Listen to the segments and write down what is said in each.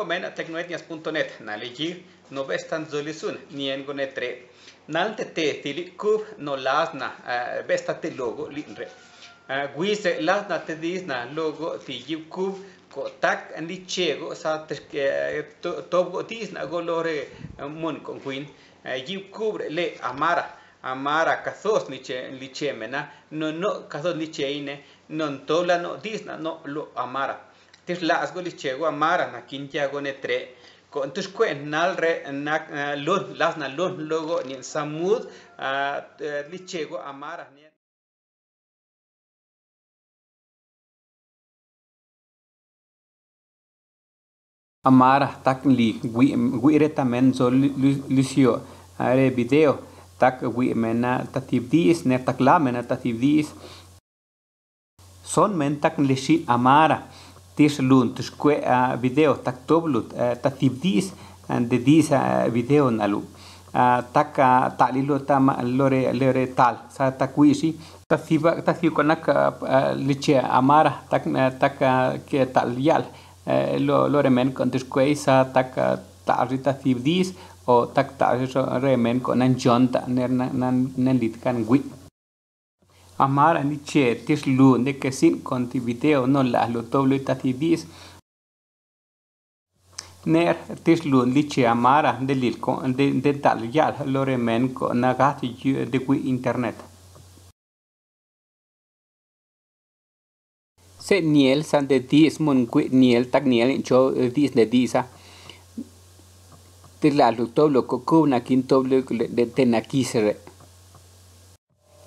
Mnogo mena Tecno-etnias.net, naleji novestan zolisun, niengo netre. Nalte te tili kub no lasna, bestate logo linre. Guise lasna te disna logo tili kub kotak en lichego sa tobo disna golore mun con queen. Yib kub le amara. Amara kazos lichemena, no kazos licheine, non tola no disna no lo amara. Tis lasgo lichego amara na quintiago netre. Con tus cuentas, las nalos luego ni en Samud, lichego, amaras. Amaras, tac li, guire tamen sol lucio, are video, tac guimena tatibdis, ne tac lamena tatibdis. Son men tac lichit amara. Tislun, tusque video, tactoblut, tatibdis, de dis video nalu. Taca talilo tam lore tal, sa tacuisi, taciuconac liche amara, taca que talial, loremen con tusque sa taca tarita tibdis o tacta remen con anjonta nelitcan gui. Amara niche tislun de que sin contiviteo no las lo toblo y tatibis. Ner tislun liche amara de tal yal loremen con agati de qui internet. Se niel san de dis mon qui niel tag niel yo dis de disa. De la lo toblo cocuna quin toblo de tenakisere.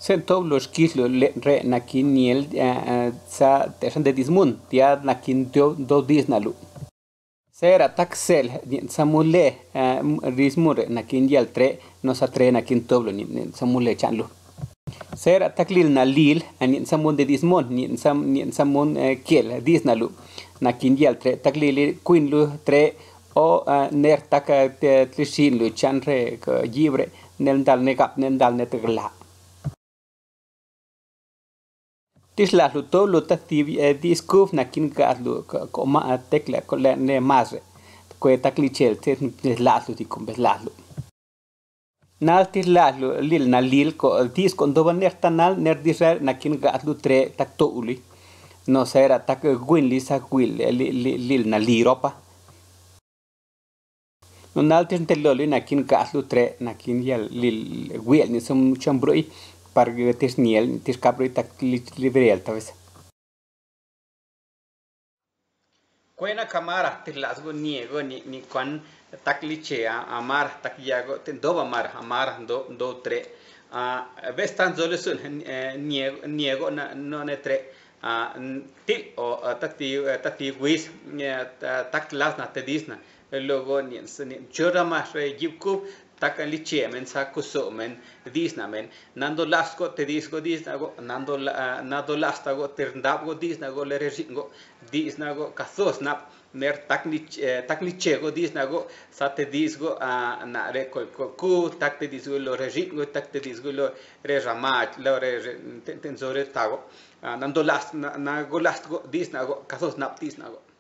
Sentó los quislos re nakin niel sa de dismun tia nakin do disnalu. Sera taxel samule dismure nakin yal tre nos atre nakin toblo ni samule chanlu. Sera taklil nalil ani samun de dismon ni samun kiel disnalu. Nakin yal tre taklil quinlu tre o ner tak tlishinlu chanre gibre nendal negap nendal netgla. Tislas lo todo lo discuf na quien gaslo coma tecla con la ne más cueta cliché tislas lo dicom beslas lo nal tislas lo lil na lil co dis con doban nertanal nerdisar na quien gaslo tre tacto uli no será tac guinli sa guil lil na liropa no nal tislololi na quien gaslo tre na quien ya lil guil ni son chambroi para que te niel, te escapro y te libere tal vez. Cuena camara, te lasgo niego ni con taclichea, amar, tacliago, te doba amar, do tre. Ves tan solo es un niego, no ne tre. Til o tactiguis, taclasna, te disna. Luego, ni choramas, yipcub. Tacan lichemen, sacusomen, disnamen, nando lasco, te disco disnago, nando lastago, terndabgo disnago, lerezingo, disnago, cazosnap, ner tacnichego disnago, sate disgo, na recocu, tacte disgo, lo rezingo, tacte disgo, lo reramach, lo retenzoretago, nando lastgo, disnago, cazosnap, disnago.